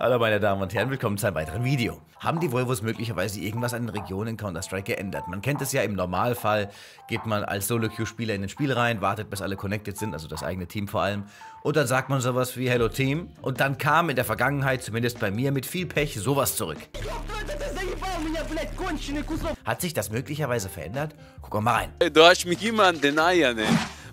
Hallo meine Damen und Herren, willkommen zu einem weiteren Video. Haben die Volvos möglicherweise irgendwas an den Regionen in Counter-Strike geändert? Man kennt es ja, im Normalfall geht man als Solo-Queue-Spieler in ein Spiel rein, wartet bis alle connected sind, also das eigene Team vor allem, und dann sagt man sowas wie Hello Team, und dann kam in der Vergangenheit, zumindest bei mir, mit viel Pech sowas zurück. Hat sich das möglicherweise verändert? Guck mal rein. Du hast mich immer an den Eiern, ey.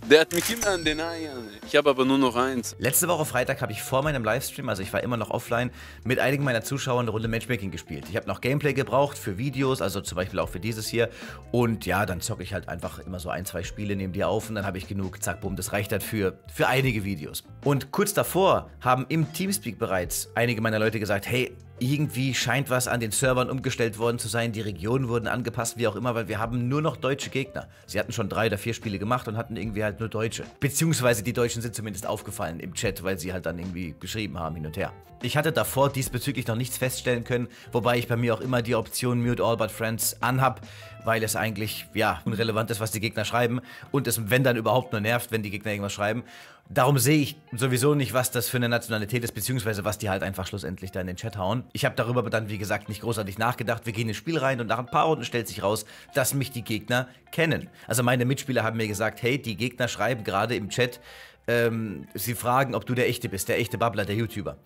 Der hat mich immer an den Eiern. Ich habe aber nur noch eins. Letzte Woche Freitag habe ich vor meinem Livestream, also ich war immer noch offline, mit einigen meiner Zuschauern eine Runde Matchmaking gespielt. Ich habe noch Gameplay gebraucht für Videos, also zum Beispiel auch für dieses hier. Und ja, dann zocke ich halt einfach immer so ein, zwei Spiele neben dir auf und dann habe ich genug. Zack, bumm, das reicht halt für einige Videos. Und kurz davor haben im Teamspeak bereits einige meiner Leute gesagt, hey, irgendwie scheint was an den Servern umgestellt worden zu sein, die Regionen wurden angepasst, wie auch immer, weil wir haben nur noch deutsche Gegner. Sie hatten schon 3 oder 4 Spiele gemacht und hatten irgendwie halt nur Deutsche. Beziehungsweise die Deutschen sind zumindest aufgefallen im Chat, weil sie halt dann irgendwie geschrieben haben hin und her. Ich hatte davor diesbezüglich noch nichts feststellen können, wobei ich bei mir auch immer die Option Mute All But Friends anhab, weil es eigentlich, ja, unrelevant ist, was die Gegner schreiben und es, wenn dann überhaupt, nur nervt, wenn die Gegner irgendwas schreiben. Darum sehe ich sowieso nicht, was das für eine Nationalität ist, beziehungsweise was die halt einfach schlussendlich da in den Chat hauen. Ich habe darüber dann, wie gesagt, nicht großartig nachgedacht. Wir gehen ins Spiel rein und nach ein paar Runden stellt sich raus, dass mich die Gegner kennen. Also meine Mitspieler haben mir gesagt, hey, die Gegner schreiben gerade im Chat, sie fragen, ob du der Echte bist, der echte Babbler, der YouTuber.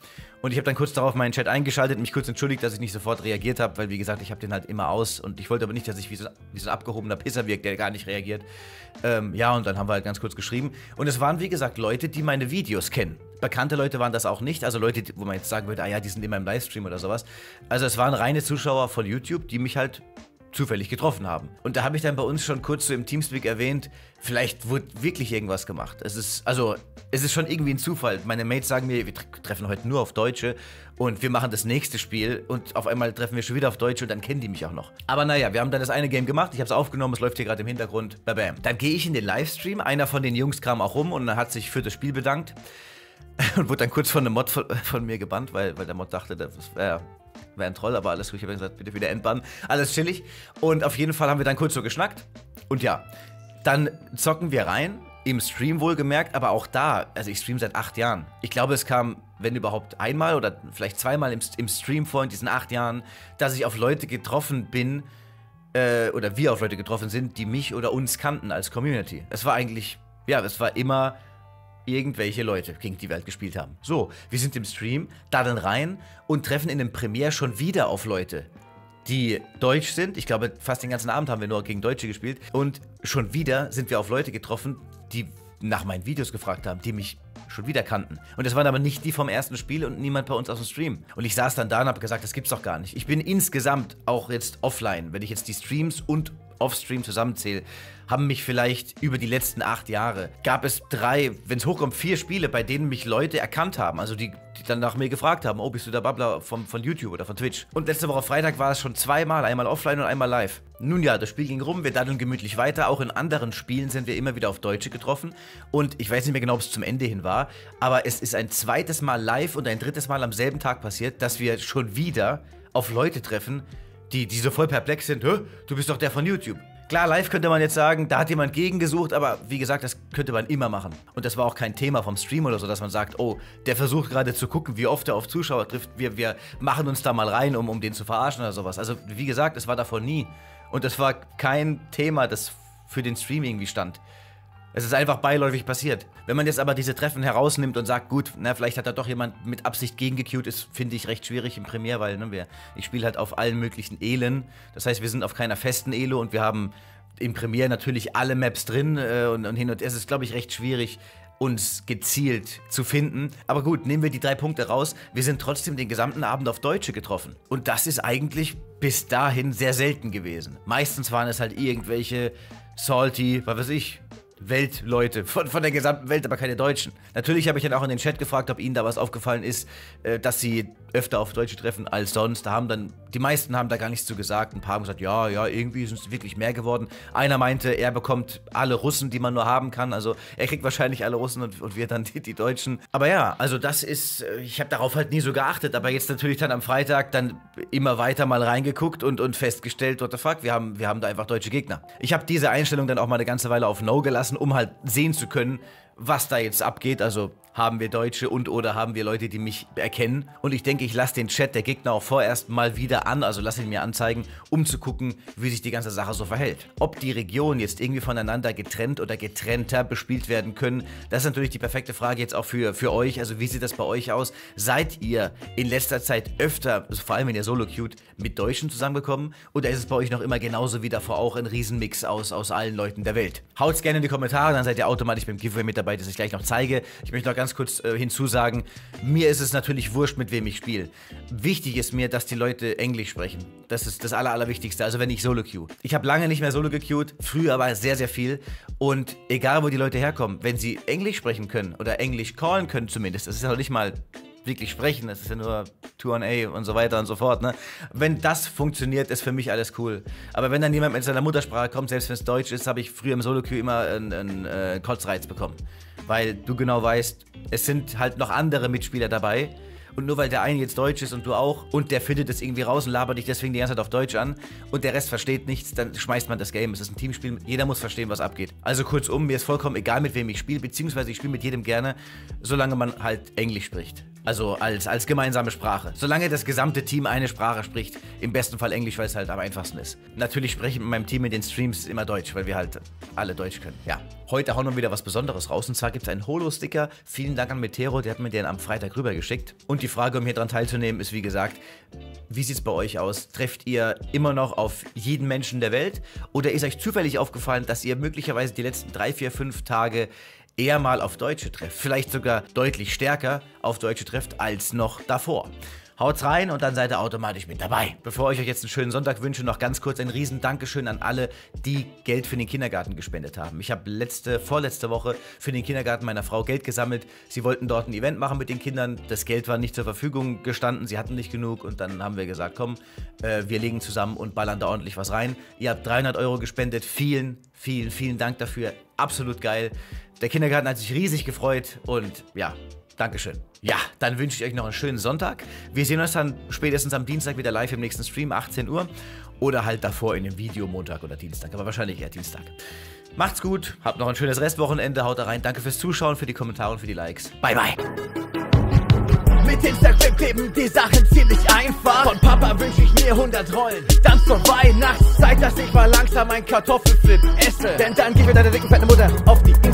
Und ich habe dann kurz darauf meinen Chat eingeschaltet, mich kurz entschuldigt, dass ich nicht sofort reagiert habe, weil, wie gesagt, ich habe den halt immer aus und ich wollte aber nicht, dass ich wie so ein abgehobener Pisser wirkt, der gar nicht reagiert. Ja, und dann haben wir halt ganz kurz geschrieben. Und es waren, wie gesagt, Leute, die meine Videos kennen. Bekannte Leute waren das auch nicht, also Leute, wo man jetzt sagen würde, ah ja, die sind immer im Livestream oder sowas. Also es waren reine Zuschauer von YouTube, die mich halt zufällig getroffen haben. Und da habe ich dann bei uns schon kurz so im Teamspeak erwähnt, vielleicht wurde wirklich irgendwas gemacht. Es ist schon irgendwie ein Zufall. Meine Mates sagen mir, wir treffen heute nur auf Deutsche und wir machen das nächste Spiel und auf einmal treffen wir schon wieder auf Deutsche und dann kennen die mich auch noch. Aber naja, wir haben dann das eine Game gemacht, ich habe es aufgenommen, es läuft hier gerade im Hintergrund, babam. Dann gehe ich in den Livestream, einer von den Jungs kam auch rum und hat sich für das Spiel bedankt und wurde dann kurz von einem Mod von mir gebannt, weil der Mod dachte, das wäre ein Troll, aber alles ruhig. Ich habe gesagt, bitte wieder entbannen. Alles chillig. Und auf jeden Fall haben wir dann kurz so geschnackt. Und ja, dann zocken wir rein. Im Stream wohlgemerkt, aber auch da, also ich streame seit 8 Jahren. Ich glaube, es kam, wenn überhaupt, einmal oder vielleicht zweimal im Stream vor in diesen 8 Jahren, dass ich auf Leute getroffen bin, oder wir auf Leute getroffen sind, die mich oder uns kannten als Community. Es war eigentlich, ja, es war immer irgendwelche Leute, gegen die wir halt gespielt haben. So, wir sind im Stream, da dann rein und treffen in dem Premiere schon wieder auf Leute, die deutsch sind. Ich glaube, fast den ganzen Abend haben wir nur gegen Deutsche gespielt. Und schon wieder sind wir auf Leute getroffen, die nach meinen Videos gefragt haben, die mich schon wieder kannten. Und das waren aber nicht die vom ersten Spiel und niemand bei uns aus dem Stream. Und ich saß dann da und habe gesagt, das gibt's doch gar nicht. Ich bin insgesamt auch jetzt offline, wenn ich jetzt die Streams und Offstream zusammenzähle, haben mich vielleicht über die letzten 8 Jahre, gab es 3, wenn es hochkommt, 4 Spiele, bei denen mich Leute erkannt haben, also die dann nach mir gefragt haben, oh, bist du der Babbler von YouTube oder von Twitch? Und letzte Woche Freitag war es schon 2-mal, einmal offline und einmal live. Nun ja, das Spiel ging rum, wir daddeln gemütlich weiter, auch in anderen Spielen sind wir immer wieder auf Deutsche getroffen und ich weiß nicht mehr genau, ob es zum Ende hin war, aber es ist ein 2. Mal live und ein 3. Mal am selben Tag passiert, dass wir schon wieder auf Leute treffen, die so voll perplex sind, hä, du bist doch der von YouTube. Klar, live könnte man jetzt sagen, da hat jemand gegengesucht, aber wie gesagt, das könnte man immer machen. Und das war auch kein Thema vom Stream oder so, dass man sagt, oh, der versucht gerade zu gucken, wie oft er auf Zuschauer trifft, wir machen uns da mal rein, um den zu verarschen oder sowas. Also wie gesagt, es war davon nie. Und das war kein Thema, das für den Stream irgendwie stand. Es ist einfach beiläufig passiert. Wenn man jetzt aber diese Treffen herausnimmt und sagt, gut, na, vielleicht hat da doch jemand mit Absicht gegengecued, ist, finde ich, recht schwierig im Premiere, weil ne, ich spiele halt auf allen möglichen Elen. Das heißt, wir sind auf keiner festen Elo und wir haben im Premiere natürlich alle Maps drin und hin und her. Es ist, glaube ich, recht schwierig, uns gezielt zu finden. Aber gut, nehmen wir die 3 Punkte raus. Wir sind trotzdem den gesamten Abend auf Deutsche getroffen. Und das ist eigentlich bis dahin sehr selten gewesen. Meistens waren es halt irgendwelche salty, was weiß ich, Weltleute von der gesamten Welt, aber keine Deutschen. Natürlich habe ich dann auch in den Chat gefragt, ob ihnen da was aufgefallen ist, dass sie öfter auf Deutsche treffen als sonst. Da haben dann, die meisten haben da gar nichts zu gesagt. Ein paar haben gesagt, ja, irgendwie sind es wirklich mehr geworden. Einer meinte, er bekommt alle Russen, die man nur haben kann. Also er kriegt wahrscheinlich alle Russen und wir dann die Deutschen. Aber ja, also das ist, ich habe darauf halt nie so geachtet, aber jetzt natürlich dann am Freitag dann immer weiter mal reingeguckt und festgestellt, what the fuck, wir haben da einfach deutsche Gegner. Ich habe diese Einstellung dann auch mal eine ganze Weile auf No gelassen, um halt sehen zu können, was da jetzt abgeht. Also haben wir Deutsche und oder haben wir Leute, die mich erkennen. Und ich denke, ich lasse den Chat der Gegner auch vorerst mal wieder an, also lasse ihn mir anzeigen, um zu gucken, wie sich die ganze Sache so verhält. Ob die Regionen jetzt irgendwie voneinander getrennt oder getrennter bespielt werden können, das ist natürlich die perfekte Frage jetzt auch für euch. Also wie sieht das bei euch aus? Seid ihr in letzter Zeit öfter, also vor allem wenn ihr Solo-Queued, mit Deutschen zusammengekommen? Oder ist es bei euch noch immer genauso wie davor auch ein Riesenmix aus allen Leuten der Welt? Haut's gerne in die Kommentare, dann seid ihr automatisch beim Giveaway mit dabei, das ich gleich noch zeige. Ich möchte noch ganz kurz hinzusagen, mir ist es natürlich wurscht, mit wem ich spiele. Wichtig ist mir, dass die Leute Englisch sprechen. Das ist das Allerwichtigste, also wenn ich Solo queue. Ich habe lange nicht mehr Solo gequeued, früher aber sehr, sehr viel. Und egal, wo die Leute herkommen, wenn sie Englisch sprechen können oder Englisch callen können zumindest, das ist ja noch nicht mal wirklich sprechen, das ist ja nur 2A und so weiter und so fort, ne? Wenn das funktioniert, ist für mich alles cool. Aber wenn dann jemand mit seiner Muttersprache kommt, selbst wenn es Deutsch ist, habe ich früher im Solo-Queue immer einen Kotzreiz bekommen. Weil du genau weißt, es sind halt noch andere Mitspieler dabei. Und nur weil der eine jetzt Deutsch ist und du auch und der findet das irgendwie raus und labert dich deswegen die ganze Zeit auf Deutsch an und der Rest versteht nichts, dann schmeißt man das Game. Es ist ein Teamspiel, jeder muss verstehen, was abgeht. Also kurzum, mir ist vollkommen egal, mit wem ich spiele, beziehungsweise ich spiele mit jedem gerne, solange man halt Englisch spricht. Also als gemeinsame Sprache. Solange das gesamte Team eine Sprache spricht, im besten Fall Englisch, weil es halt am einfachsten ist. Natürlich spreche ich mit meinem Team in den Streams immer Deutsch, weil wir halt alle Deutsch können, ja. Heute hauen wir wieder was Besonderes raus und zwar gibt es einen Holo-Sticker. Vielen Dank an Meteoro, der hat mir den am Freitag rübergeschickt. Und die Frage, um hier dran teilzunehmen, ist wie gesagt, wie sieht es bei euch aus? Trefft ihr immer noch auf jeden Menschen der Welt? Oder ist euch zufällig aufgefallen, dass ihr möglicherweise die letzten 3, 4, 5 Tage eher mal auf Deutsche trefft? Vielleicht sogar deutlich stärker auf Deutsche trefft als noch davor. Haut's rein und dann seid ihr automatisch mit dabei. Bevor ich euch jetzt einen schönen Sonntag wünsche, noch ganz kurz ein riesen Dankeschön an alle, die Geld für den Kindergarten gespendet haben. Ich habe vorletzte Woche für den Kindergarten meiner Frau Geld gesammelt. Sie wollten dort ein Event machen mit den Kindern. Das Geld war nicht zur Verfügung gestanden, sie hatten nicht genug und dann haben wir gesagt, komm, wir legen zusammen und ballern da ordentlich was rein. Ihr habt 300 € gespendet. Vielen, vielen, vielen Dank dafür. Absolut geil. Der Kindergarten hat sich riesig gefreut und ja, Dankeschön. Ja, dann wünsche ich euch noch einen schönen Sonntag. Wir sehen uns dann spätestens am Dienstag wieder live im nächsten Stream, 18 Uhr. Oder halt davor in dem Video, Montag oder Dienstag, aber wahrscheinlich eher Dienstag. Macht's gut, habt noch ein schönes Restwochenende, haut da rein. Danke fürs Zuschauen, für die Kommentare und für die Likes. Bye, bye. Mit Instagram kleben die Sachen ziemlich einfach. Von Papa wünsche ich mir 100 Rollen. Dann zur Weihnachtszeit, dass ich mal langsam ein Kartoffelflip esse. Denn dann gib mir deine dicken, fette Mutter auf die